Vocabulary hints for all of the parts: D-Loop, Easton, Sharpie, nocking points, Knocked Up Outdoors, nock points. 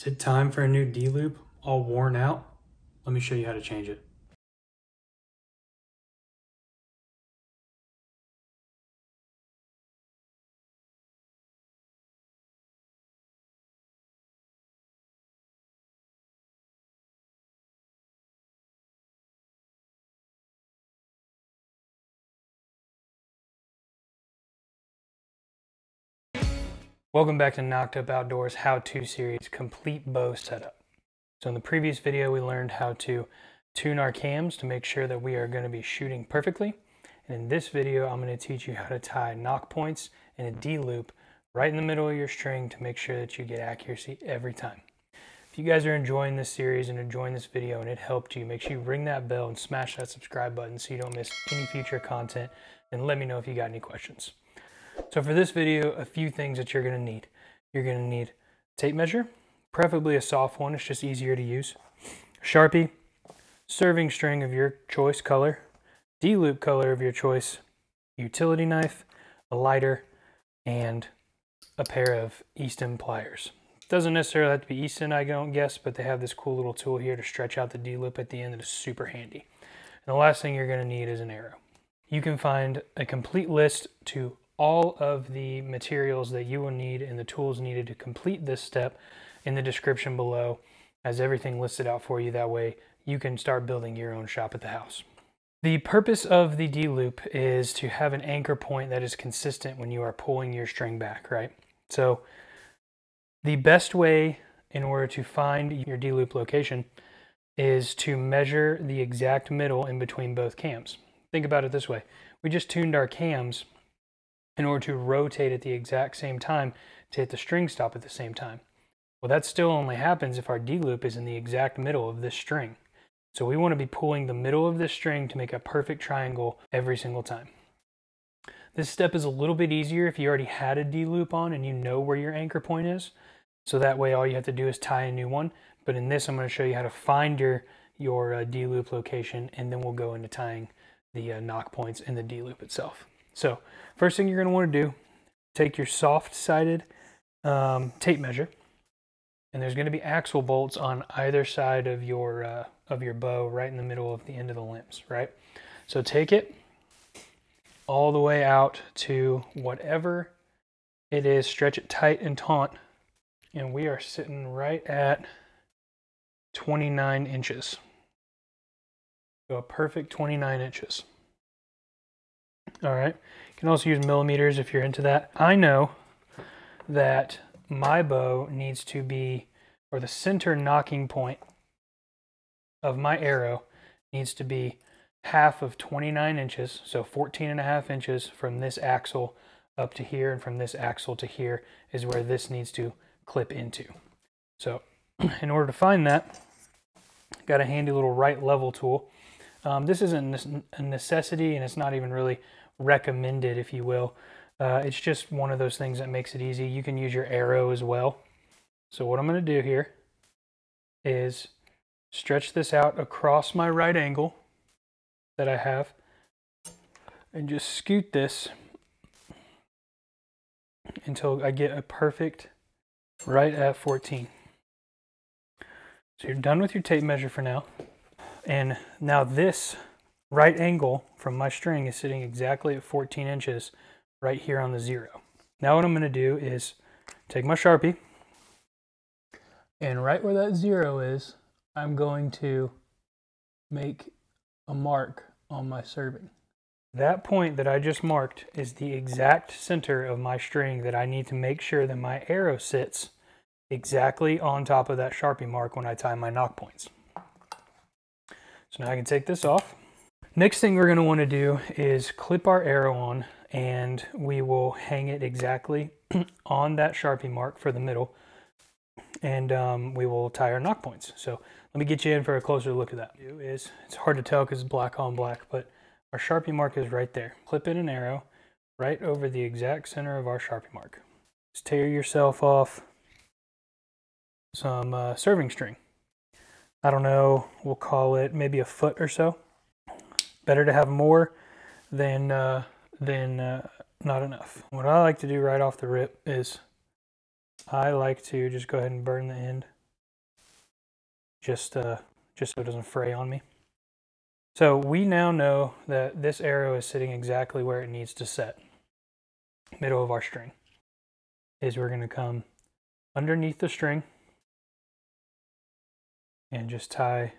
Is it time for a new D-loop, all worn out? Let me show you how to change it. Welcome back to Knocked Up Outdoors how-to series, complete bow setup. So in the previous video, we learned how to tune our cams to make sure that we are going to be shooting perfectly. And in this video, I'm going to teach you how to tie knock points and a D-loop right in the middle of your string to make sure that you get accuracy every time. If you guys are enjoying this series and enjoying this video and it helped you, make sure you ring that bell and smash that subscribe button so you don't miss any future content. And let me know if you got any questions. So for this video, a few things that you're going to need. You're going to need tape measure, preferably a soft one, it's just easier to use. Sharpie, serving string of your choice color, D-loop color of your choice, utility knife, a lighter, and a pair of Easton pliers. Doesn't necessarily have to be Easton, I don't guess, but they have this cool little tool here to stretch out the D-loop at the end that is super handy. And the last thing you're going to need is an arrow. You can find a complete list to all of the materials that you will need and the tools needed to complete this step in the description below, as everything listed out for you. That way you can start building your own shop at the house. The purpose of the D-loop is to have an anchor point that is consistent when you are pulling your string back, right? So the best way in order to find your D-loop location is to measure the exact middle in between both cams. Think about it this way. We just tuned our cams in order to rotate at the exact same time to hit the string stop at the same time. Well, that still only happens if our D-loop is in the exact middle of this string. So we want to be pulling the middle of this string to make a perfect triangle every single time. This step is a little bit easier if you already had a D-loop on and you know where your anchor point is. So that way all you have to do is tie a new one. But in this, I'm going to show you how to find your D-loop location, and then we'll go into tying the knock points and the D-loop itself. So first thing you're going to want to do, take your soft-sided tape measure, and there's going to be axle bolts on either side of your bow, right in the middle of the end of the limbs, right? So take it all the way out to whatever it is, stretch it tight and taut, and we are sitting right at 29 inches. So a perfect 29 inches. All right, you can also use millimeters if you're into that. I know that my bow needs to be, or the center knocking point of my arrow needs to be half of 29 inches, so 14.5 inches from this axle up to here, and from this axle to here is where this needs to clip into. So in order to find that, I've got a handy little right level tool. This isn't a necessity, and it's not even really recommended, if you will. It's just one of those things that makes it easy. You can use your arrow as well. So what I'm going to do here is stretch this out across my right angle that I have and just scoot this until I get a perfect right at 14. So you're done with your tape measure for now. And now this right angle from my string is sitting exactly at 14 inches right here on the zero. Now what I'm going to do is take my Sharpie, and right where that zero is, I'm going to make a mark on my serving. That point that I just marked is the exact center of my string that I need to make sure that my arrow sits exactly on top of that Sharpie mark when I tie my knock points. So now I can take this off. Next thing we're going to want to do is clip our arrow on, and we will hang it exactly on that Sharpie mark for the middle, and we will tie our knock points. So let me get you in for a closer look at that. It's hard to tell because it's black on black, but our Sharpie mark is right there. Clip in an arrow right over the exact center of our Sharpie mark. Just tear yourself off some serving string. I don't know, we'll call it maybe a foot or so. Better to have more than not enough. What I like to do right off the rip is I like to just go ahead and burn the end just so it doesn't fray on me. So we now know that this arrow is sitting exactly where it needs to set, middle of our string. Is we're going to come underneath the string and just tie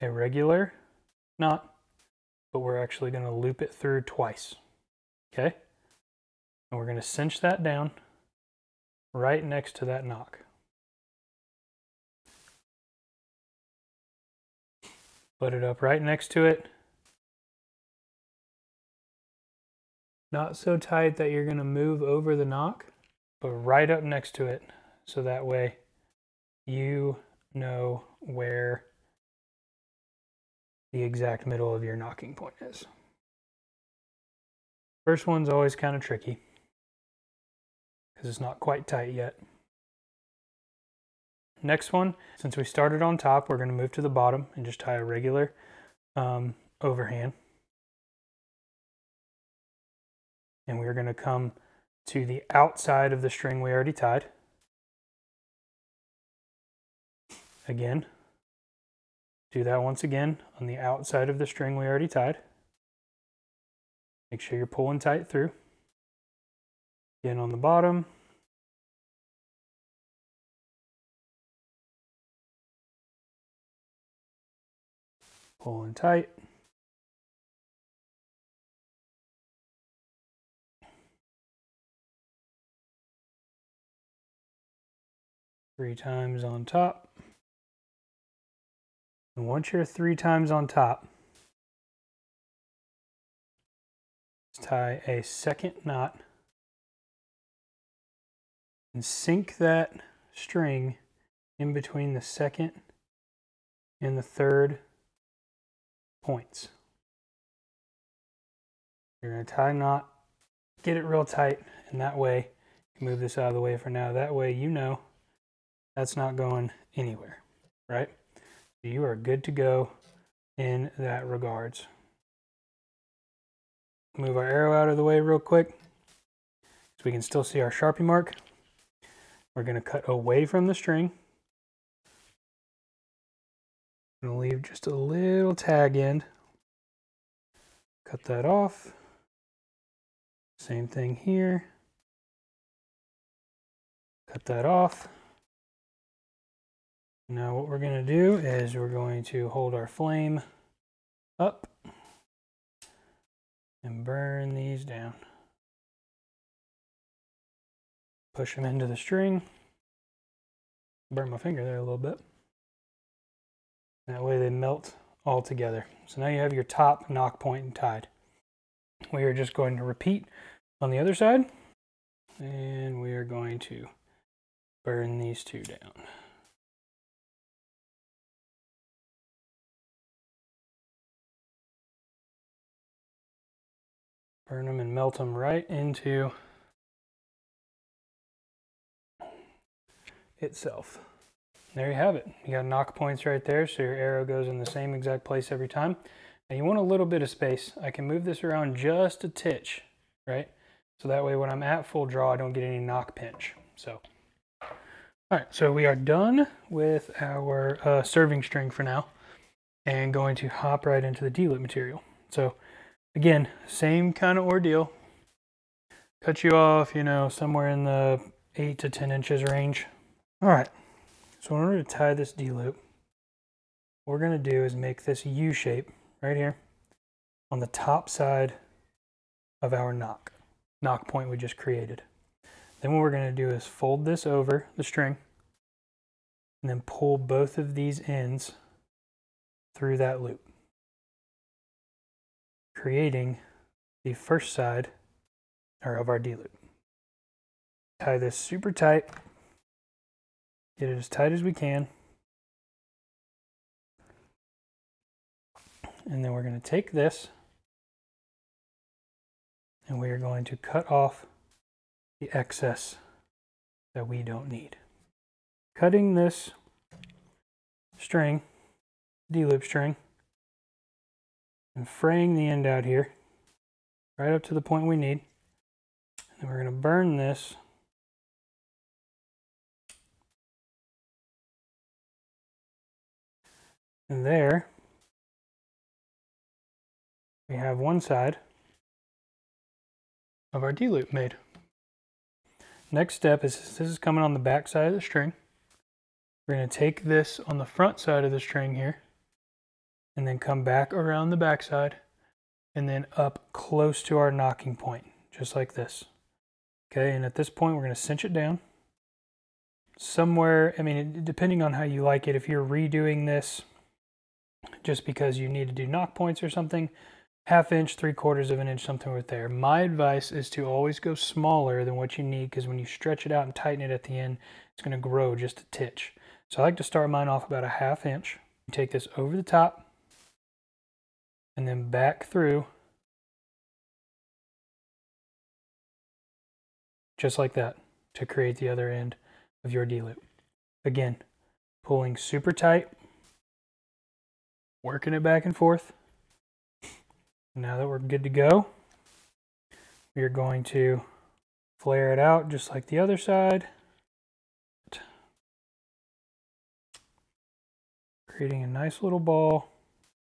a regular knot, but we're actually going to loop it through twice, okay? And we're going to cinch that down right next to that knock. Put it up right next to it. Not so tight that you're going to move over the knock, but right up next to it. So that way you know where the exact middle of your knocking point is. First one's always kind of tricky because it's not quite tight yet. Next one, since we started on top, we're going to move to the bottom and just tie a regular overhand. And we're going to come to the outside of the string we already tied. Again, do that once again on the outside of the string we already tied. Make sure you're pulling tight through. Again on the bottom. Pulling tight. Three times on top. And once you're three times on top, let's tie a second knot and sink that string in between the second and the third points. You're going to tie a knot, get it real tight, and that way you can move this out of the way for now. That way you know that's not going anywhere, right? So you are good to go in that regards. Move our arrow out of the way real quick so we can still see our Sharpie mark. We're going to cut away from the string. I'm going to leave just a little tag end, cut that off, same thing here, cut that off. Now what we're going to do is we're going to hold our flame up and burn these down. Push them into the string, burn my finger there a little bit. That way they melt all together. So now you have your top knock point tied. We are just going to repeat on the other side, and we are going to burn these two down. Burn them and melt them right into itself. There you have it. You got knock points right there, so your arrow goes in the same exact place every time. Now you want a little bit of space. I can move this around just a titch, right? So that way when I'm at full draw, I don't get any knock pinch. So, all right, so we are done with our serving string for now and going to hop right into the D-loop material. So again, same kind of ordeal. Cut you off, you know, somewhere in the 8 to 10 inches range. All right. So in order to tie this D-loop, what we're going to do is make this U shape right here on the top side of our knock point we just created. Then what we're going to do is fold this over the string and then pull both of these ends through that loop, creating the first side of our D-loop. Tie this super tight. Get it as tight as we can. And then we're going to take this and we are going to cut off the excess that we don't need. Cutting this string, D-loop string, and fraying the end out here, right up to the point we need. And then we're going to burn this And there we have one side of our D-loop made. Next step is, this is coming on the back side of the string. We're going to take this on the front side of the string here and then come back around the back side and then up close to our knocking point, just like this. Okay, and at this point we're going to cinch it down. Somewhere, I mean, depending on how you like it, if you're redoing this just because you need to do knock points or something, 1/2 inch, 3/4 of an inch, something right there. My advice is to always go smaller than what you need, because when you stretch it out and tighten it at the end, it's going to grow just a titch. So I like to start mine off about 1/2 inch. Take this over the top and then back through, just like that, to create the other end of your D-loop. Again, pulling super tight, working it back and forth. Now that we're good to go, we're going to flare it out just like the other side, creating a nice little ball.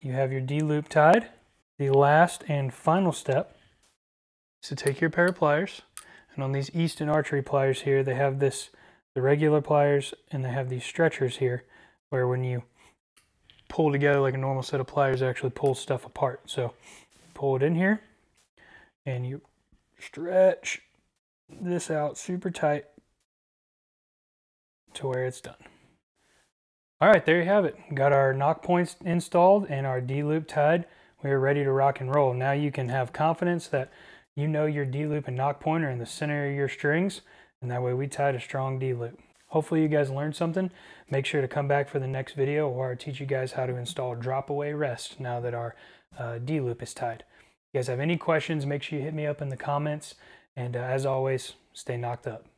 You have your D-loop tied. The last and final step is to take your pair of pliers, and on these Easton archery pliers here, they have this, the regular pliers, and they have these stretchers here, where when you pull together like a normal set of pliers, actually pull stuff apart. So pull it in here and you stretch this out super tight to where it's done. All right, there you have it. Got our knock points installed and our D-loop tied. We are ready to rock and roll. Now you can have confidence that you know your D-loop and knock point are in the center of your strings, and that way we tied a strong D-loop. Hopefully you guys learned something. Make sure to come back for the next video where I teach you guys how to install drop away rest now that our D-loop is tied. If you guys have any questions, make sure you hit me up in the comments, and as always, stay knocked up.